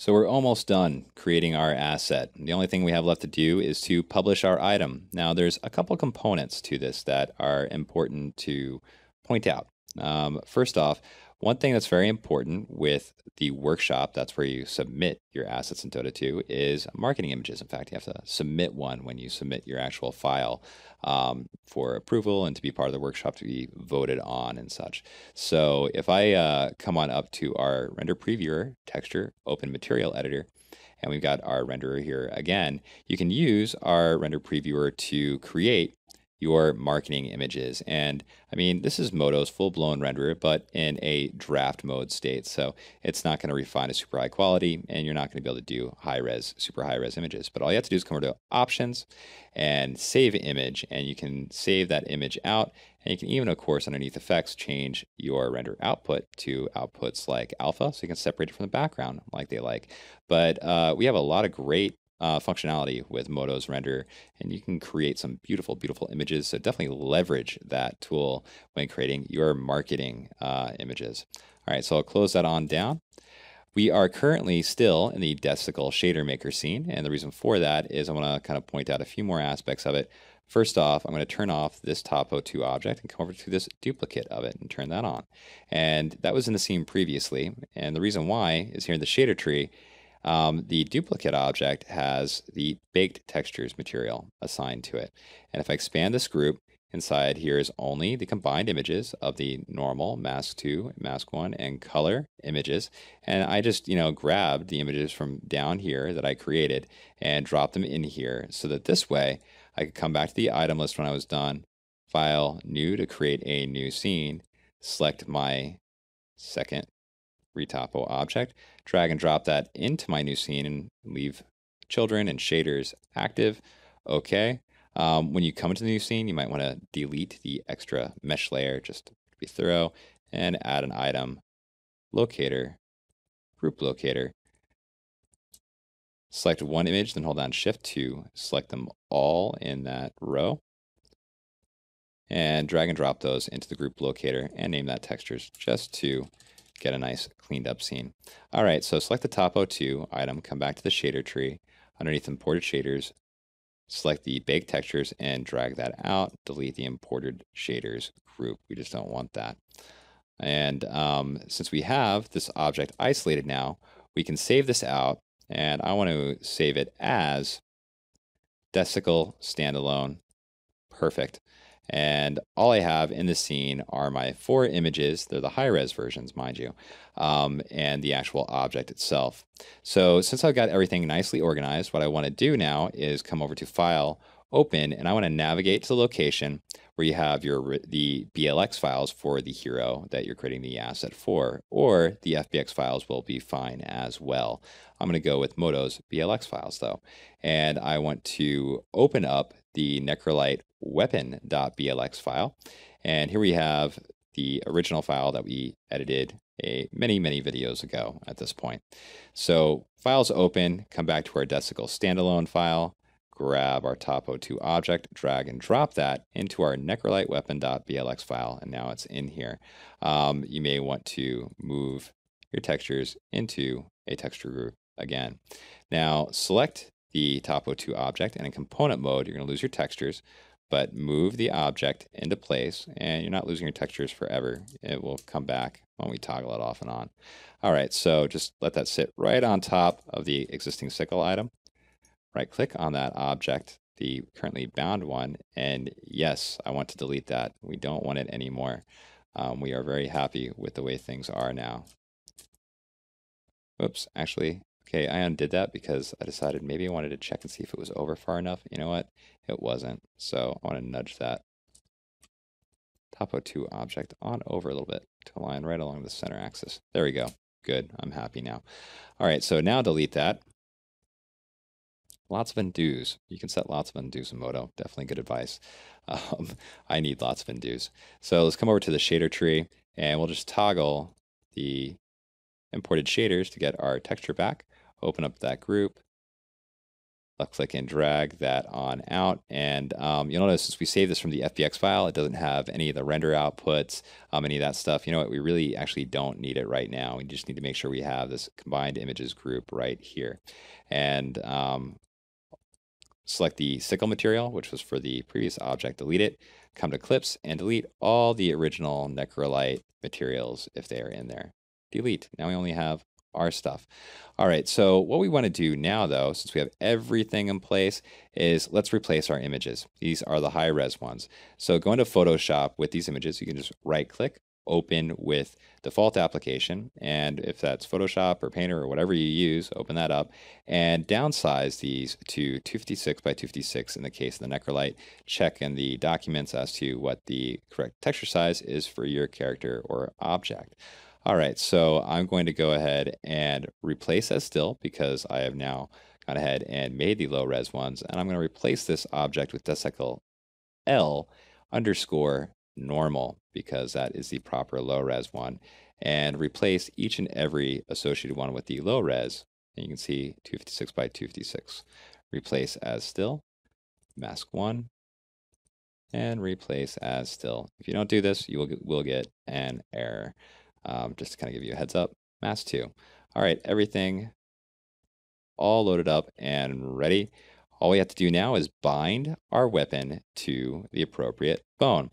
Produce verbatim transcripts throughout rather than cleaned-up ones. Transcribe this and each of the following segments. So we're almost done creating our asset. The only thing we have left to do is to publish our item. Now there's a couple components to this that are important to point out. Um, first off, one thing that's very important with the workshop, that's where you submit your assets in Dota two, is marketing images. In fact, you have to submit one when you submit your actual file um, for approval and to be part of the workshop to be voted on and such. So if I uh, come on up to our Render Previewer, Texture, Open Material Editor, and we've got our renderer here again, you can use our Render Previewer to create your marketing images. And I mean, this is Modo's full-blown renderer, but in a draft mode state. So it's not gonna refine to super high quality, and you're not gonna be able to do high-res, super high-res images. But all you have to do is come over to Options and Save Image, and you can save that image out. And you can even, of course, underneath Effects, change your render output to outputs like alpha, so you can separate it from the background like they like. But uh, we have a lot of great Uh, functionality with Modo's renderer, and you can create some beautiful, beautiful images. So definitely leverage that tool when creating your marketing uh, images. All right, so I'll close that on down. We are currently still in the Death Sickle Shader Maker scene, and the reason for that is I want to kind of point out a few more aspects of it. First off, I'm going to turn off this Topo two object and come over to this duplicate of it and turn that on. And that was in the scene previously, and the reason why is here in the shader tree. Um, the duplicate object has the baked textures material assigned to it. And if I expand this group, inside here is only the combined images of the normal, mask two, mask one, and color images. And I just, you know, grabbed the images from down here that I created and dropped them in here so that this way I could come back to the item list when I was done, file, new to create a new scene, select my second retopo object, drag and drop that into my new scene and leave children and shaders active. Okay. Um, when you come into the new scene, you might want to delete the extra mesh layer just to be thorough and add an item locator, group locator. Select one image, then hold down shift to select them all in that row and drag and drop those into the group locator and name that textures just to get a nice cleaned up scene. All right, so select the Topo two item, come back to the shader tree, underneath imported shaders, select the baked textures and drag that out, delete the imported shaders group. We just don't want that. And um, since we have this object isolated now, we can save this out, and I want to save it as Death Sickle standalone. Perfect. And all I have in the scene are my four images. They're the high-res versions, mind you, um, and the actual object itself. So since I've got everything nicely organized, what I want to do now is come over to File, Open, and I want to navigate to the location where you have your the B L X files for the hero that you're creating the asset for, or the F B X files will be fine as well. I'm going to go with Modo's B L X files, though, and I want to open up the Necrolyte weapon dot B L X file. And here we have the original file that we edited a many, many videos ago at this point. So files open, come back to our Death Sickle standalone file, grab our Topo two object, drag and drop that into our Necrolyte weapon dot B L X file, and now it's in here. Um, you may want to move your textures into a texture group again. Now select the Topo two object, and in component mode, you're gonna lose your textures, but move the object into place, and you're not losing your textures forever. It will come back when we toggle it off and on. All right, so just let that sit right on top of the existing sickle item. Right click on that object, the currently bound one, and yes, I want to delete that. We don't want it anymore. Um, we are very happy with the way things are now. Oops, actually, okay, I undid that because I decided maybe I wanted to check and see if it was over far enough. You know what? It wasn't. So I want to nudge that Topo two object on over a little bit to align right along the center axis. There we go. Good. I'm happy now. All right, so now delete that. Lots of undos. You can set lots of undos in Modo. Definitely good advice. Um, I need lots of undos. So let's come over to the shader tree, and we'll just toggle the imported shaders to get our texture back. Open up that group, left click and drag that on out. And um, you'll notice since we saved this from the F B X file, it doesn't have any of the render outputs, um, any of that stuff. You know what, we really actually don't need it right now. We just need to make sure we have this combined images group right here. And um, select the sickle material, which was for the previous object, delete it, come to clips and delete all the original Necrolyte materials if they are in there. Delete. Now we only have our stuff. All right, so what we want to do now though, since we have everything in place, is let's replace our images. These are the high-res ones. So go into Photoshop with these images. You can just right-click, open with default application, and if that's Photoshop or Painter or whatever you use, open that up and downsize these to two fifty-six by two fifty-six in the case of the Necrolyte. Check in the documents as to what the correct texture size is for your character or object. All right, so I'm going to go ahead and replace as still because I have now gone ahead and made the low res ones, and I'm going to replace this object with Death Sickle L underscore normal because that is the proper low res one, and replace each and every associated one with the low res. And you can see two fifty-six by two fifty-six. Replace as still, mask one, and replace as still. If you don't do this, you will get, will get an error. Um, just to kind of give you a heads up, mask two. All right, everything all loaded up and ready. All we have to do now is bind our weapon to the appropriate bone.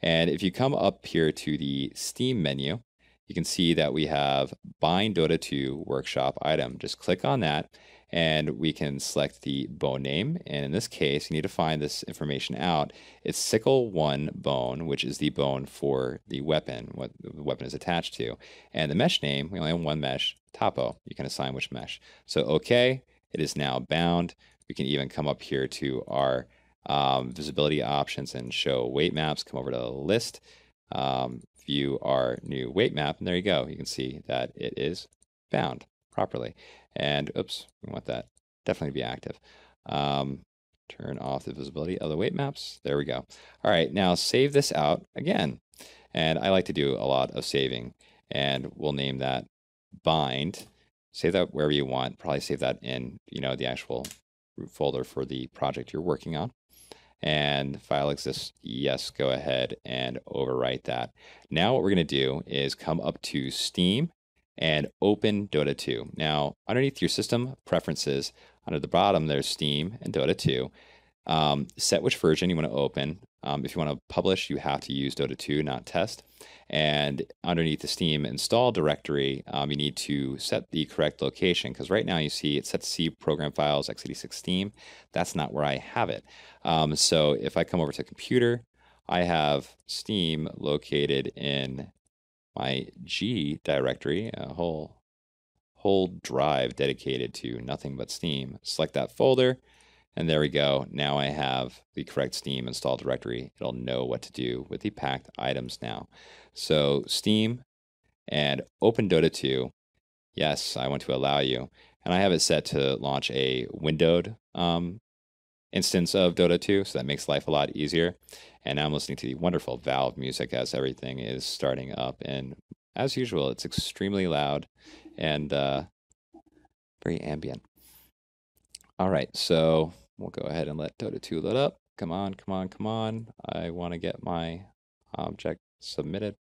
And if you come up here to the Steam menu, you can see that we have Bind Dota two Workshop Item. Just click on that, and we can select the bone name. And in this case, you need to find this information out. It's Sickle one bone, which is the bone for the weapon, what the weapon is attached to. And the mesh name, we only have one mesh, Topo. You can assign which mesh. So okay, it is now bound. We can even come up here to our um, visibility options and show weight maps. Come over to list, um, view our new weight map, and there you go. You can see that it is bound properly. And oops, we want that definitely to be active. Um, turn off the visibility of the weight maps. There we go. All right, now save this out again. And I like to do a lot of saving, and we'll name that bind. Save that wherever you want. Probably save that in, you know, the actual root folder for the project you're working on. And file exists, yes, go ahead and overwrite that. Now what we're gonna do is come up to Steam and open Dota two. Now, underneath your system preferences, under the bottom, there's Steam and Dota two. Um, set which version you wanna open. Um, if you wanna publish, you have to use Dota two, not test. And underneath the Steam install directory, um, you need to set the correct location, because right now you see it sets C program files x eighty-six Steam. That's not where I have it. Um, so if I come over to computer, I have Steam located in my G directory, a whole, whole drive dedicated to nothing but Steam. Select that folder. And there we go. Now I have the correct Steam install directory. It'll know what to do with the packed items now. So Steam and open Dota two. Yes, I want to allow you. And I have it set to launch a windowed um, instance of Dota two, so that makes life a lot easier. And now I'm listening to the wonderful Valve music as everything is starting up. And as usual, it's extremely loud and uh, very ambient. All right, so we'll go ahead and let Dota two load up. Come on, come on, come on. I want to get my object submitted.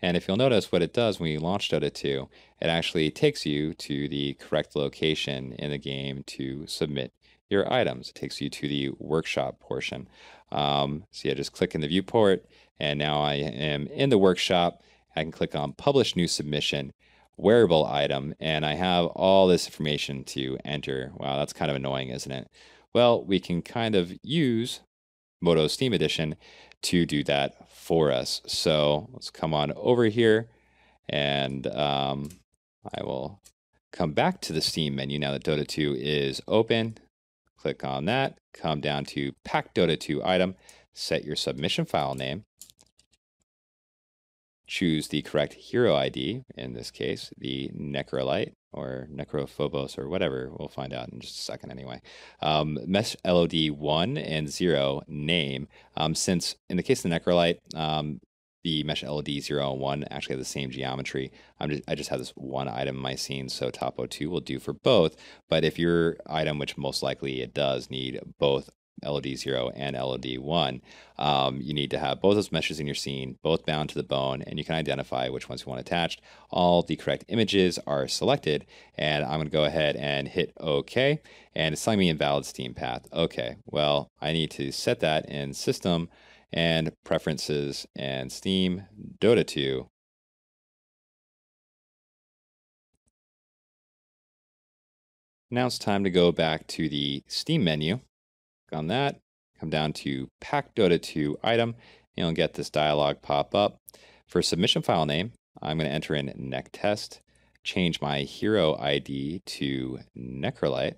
And if you'll notice what it does when you launch Dota two, it actually takes you to the correct location in the game to submit your items. It takes you to the workshop portion. Um, so yeah, just click in the viewport, and now I am in the workshop. I can click on Publish New Submission, Wearable Item, and I have all this information to enter. Wow, that's kind of annoying, isn't it? Well, we can kind of use Modo Steam Edition to do that for us. So let's come on over here, and um, I will come back to the Steam menu now that Dota two is open. Click on that, come down to Pack Dota two Item, set your submission file name, choose the correct hero I D, in this case, the Necrolyte or Necrophobos or whatever. We'll find out in just a second anyway. Um, mesh L O D one and zero name. Um, since in the case of the Necrolyte, um, the mesh L E D zero and one actually have the same geometry. I'm just, I just have this one item in my scene, so Topo two will do for both. But if your item, which most likely it does, need both L E D zero and L E D one, um, you need to have both those meshes in your scene, both bound to the bone, and you can identify which ones you want attached. All the correct images are selected, and I'm going to go ahead and hit OK, and it's telling me invalid Steam path. Okay, well, I need to set that in System and Preferences and Steam, Dota two. Now it's time to go back to the Steam menu. On that, come down to Pack Dota two Item, and you'll get this dialog pop up. For submission file name, I'm going to enter in Nec Test, change my hero I D to Necrolyte,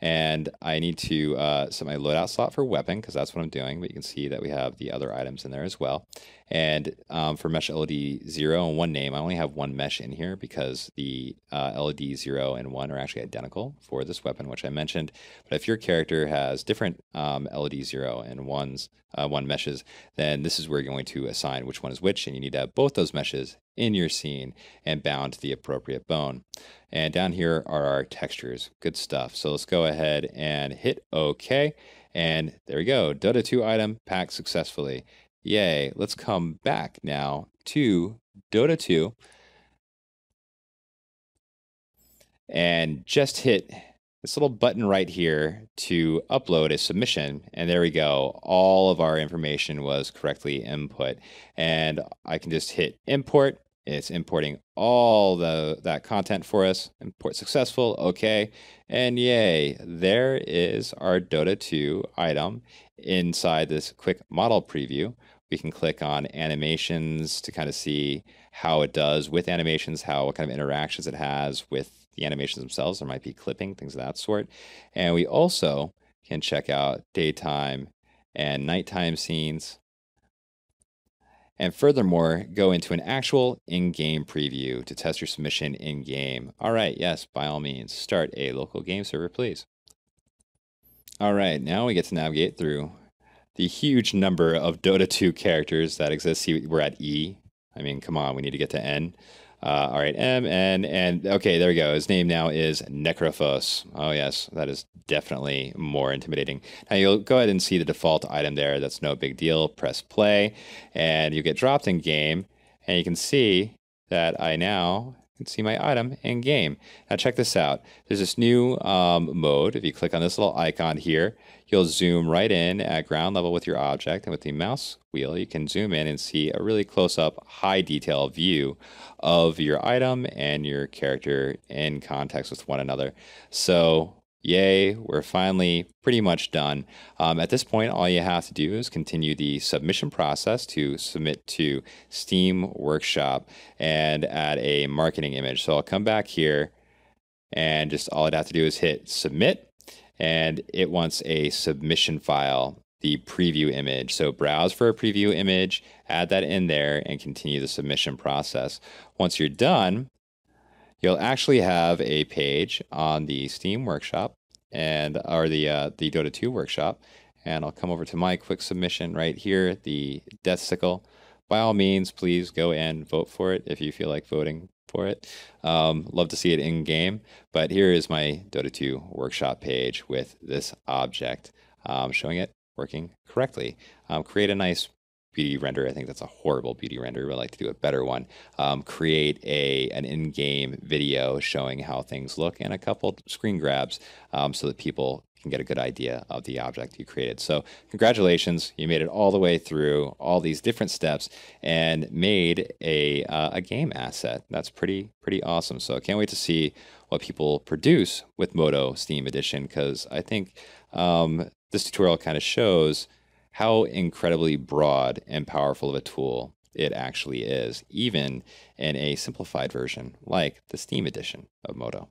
and I need to uh, set my loadout slot for weapon, because that's what I'm doing, but you can see that we have the other items in there as well. And um, for mesh L E D zero and one name, I only have one mesh in here because the uh, L E D zero and one are actually identical for this weapon, which I mentioned. But if your character has different um, L E D zero and one's, uh, one meshes, then this is where you're going to assign which one is which, and you need to have both those meshes in your scene and bound to the appropriate bone. And down here are our textures. Good stuff. So let's go ahead and hit OK. And there we go. Dota two item packed successfully. Yay. Let's come back now to Dota two and just hit this little button right here to upload a submission, and there we go. All of our information was correctly input, and I can just hit import. It's importing all the that content for us. Import successful, okay, and yay, there is our Dota two item inside this quick model preview. We can click on animations to kind of see how it does with animations, how what kind of interactions it has with the animations themselves. There might be clipping, things of that sort. And we also can check out daytime and nighttime scenes. And furthermore, go into an actual in-game preview to test your submission in-game. All right, yes, by all means, start a local game server, please. All right, now we get to navigate through the huge number of Dota two characters that exist. See, we're at E. I mean, come on, we need to get to N. Uh, all right, M, N, and okay, there we go. His name now is Necrophos. Oh, yes, that is definitely more intimidating. Now, you'll go ahead and see the default item there. That's no big deal. Press play, and you get dropped in game, and you can see that I now can see my item in game. Now, check this out. There's this new um, mode. If you click on this little icon here, you'll zoom right in at ground level with your object, and with the mouse wheel, you can zoom in and see a really close-up, high-detail view of your item and your character in context with one another. So, yay, we're finally pretty much done. Um, at this point, all you have to do is continue the submission process to submit to Steam Workshop and add a marketing image. So I'll come back here, and just all I'd have to do is hit Submit, and it wants a submission file, the preview image. So browse for a preview image, add that in there, and continue the submission process. Once you're done, you'll actually have a page on the Steam Workshop and or the uh, the Dota two Workshop. And I'll come over to my quick submission right here, the Death Sickle. By all means, please go and vote for it if you feel like voting for it. Um, love to see it in game. But here is my Dota two Workshop page with this object um, showing it working correctly. Um, create a nice beauty render. I think that's a horrible beauty render. We'd like to do a better one. Um, create a an in-game video showing how things look and a couple screen grabs um, so that people can get a good idea of the object you created. So congratulations, you made it all the way through all these different steps and made a, uh, a game asset. That's pretty, pretty awesome. So I can't wait to see what people produce with Modo Steam Edition, because I think um, this tutorial kind of shows how incredibly broad and powerful of a tool it actually is, even in a simplified version like the Steam edition of Modo.